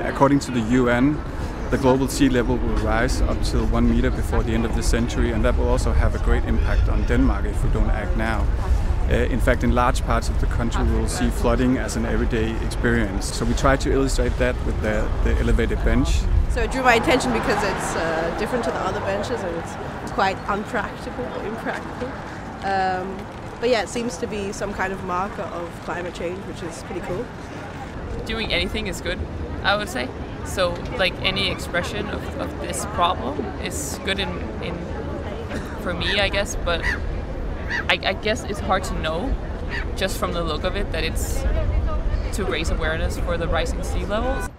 According to the UN, the global sea level will rise up till 1 meter before the end of the century, and that will also have a great impact on Denmark if we don't act now. In fact, in large parts of the country we will see flooding as an everyday experience. So we try to illustrate that with the elevated bench. So it drew my attention because it's different to the other benches and it's quite unpractical or impractical. But yeah, it seems to be some kind of marker of climate change, which is pretty cool. Doing anything is good, I would say. So like any expression of this problem is good in for me, I guess, but I guess it's hard to know just from the look of it that it's to raise awareness for the rising sea levels.